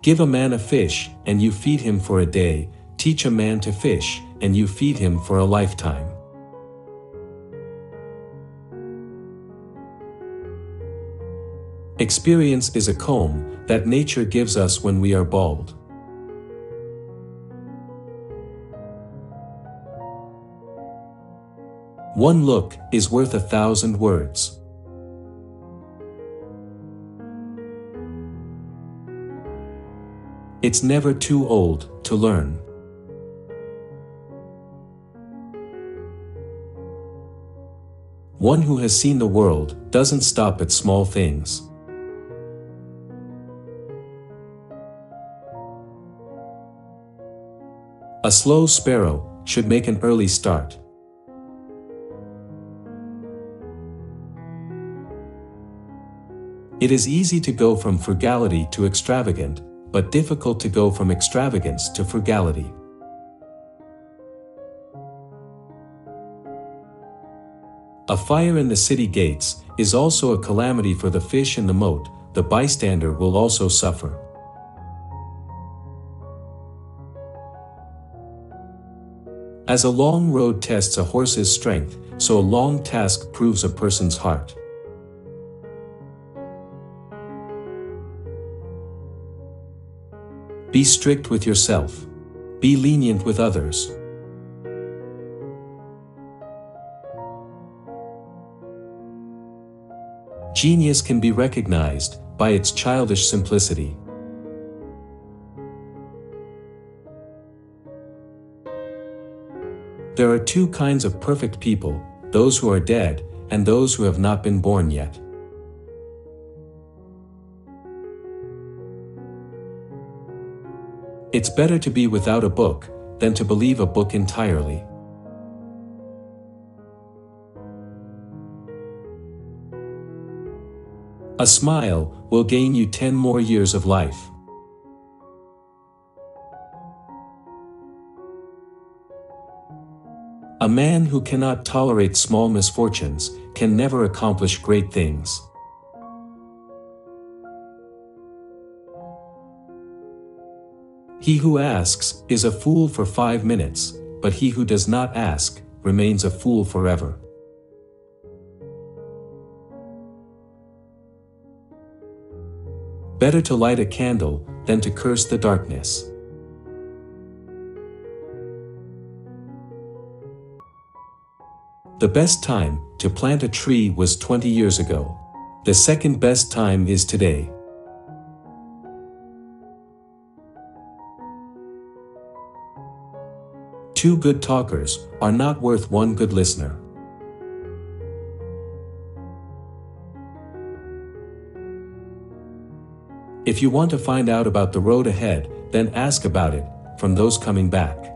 Give a man a fish, and you feed him for a day. Teach a man to fish, and you feed him for a lifetime. Experience is a comb that nature gives us when we are bald. One look is worth 1,000 words. It's never too old to learn. One who has seen the world doesn't stop at small things. A slow sparrow should make an early start. It is easy to go from frugality to extravagant, but difficult to go from extravagance to frugality. A fire in the city gates is also a calamity for the fish in the moat. The bystander will also suffer. As a long road tests a horse's strength, so a long task proves a person's heart. Be strict with yourself. Be lenient with others. Genius can be recognized by its childish simplicity. There are two kinds of perfect people, those who are dead, and those who have not been born yet. It's better to be without a book than to believe a book entirely. A smile will gain you 10 more years of life. A man who cannot tolerate small misfortunes can never accomplish great things. He who asks is a fool for 5 minutes, but he who does not ask remains a fool forever. Better to light a candle than to curse the darkness. The best time to plant a tree was 20 years ago. The second best time is today. Two good talkers are not worth one good listener. If you want to find out about the road ahead, then ask about it from those coming back.